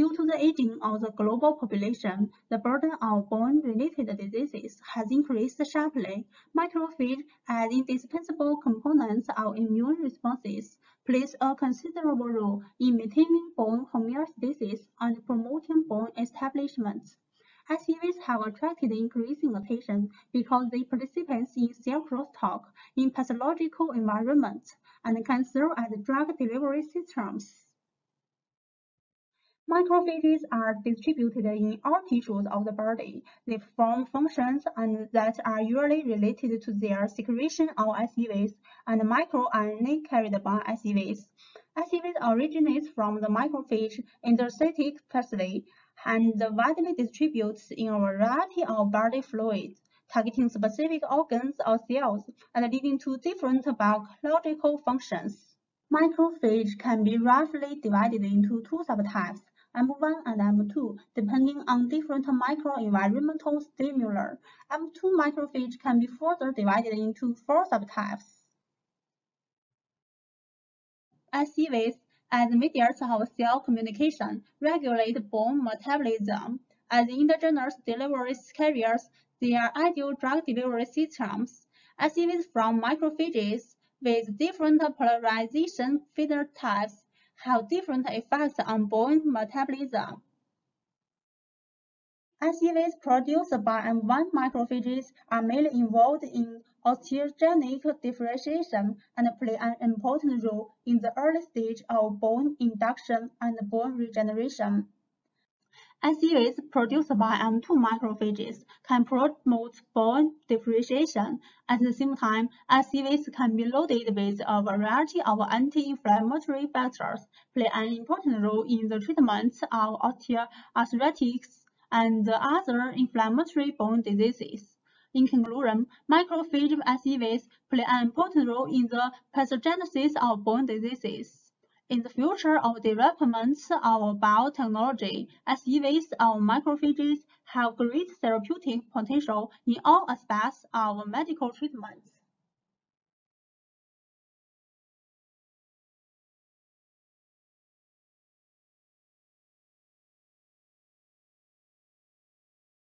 Due to the aging of the global population, the burden of bone-related diseases has increased sharply. Microfilms, as indispensable components of immune responses, plays a considerable role in maintaining bone homeostasis and promoting bone establishment. SEVs have attracted increasing attention because they participate in cell crosstalk in pathological environments and can serve as drug delivery systems. Microphages are distributed in all tissues of the body. They form functions and that are usually related to their secretion of SEVs and microRNA carried by SEVs. SEVs originate from the microphage endocytic capsule and widely distributes in a variety of body fluids, targeting specific organs or cells and leading to different biological functions. Microphage can be roughly divided into two subtypes, M1 and M2, depending on different microenvironmental stimuli. M2 microphage can be further divided into four subtypes. SEVs, as mediators of cell communication, regulate bone metabolism. As endogenous delivery carriers, they are ideal drug delivery systems. SEVs from microphages with different polarization phenotypes have different effects on bone metabolism. SEVs produced by M1 microphages are mainly involved in osteogenic differentiation and play an important role in the early stage of bone induction and bone regeneration. SEVs produced by M2 microphages can promote bone differentiation. At the same time, SEVs can be loaded with a variety of anti-inflammatory factors, play an important role in the treatment of osteoarthritis and other inflammatory bone diseases. In conclusion, microphage SEVs play an important role in the pathogenesis of bone diseases. In the future of developments of biotechnology, SEVs of microphages have great therapeutic potential in all aspects of medical treatments.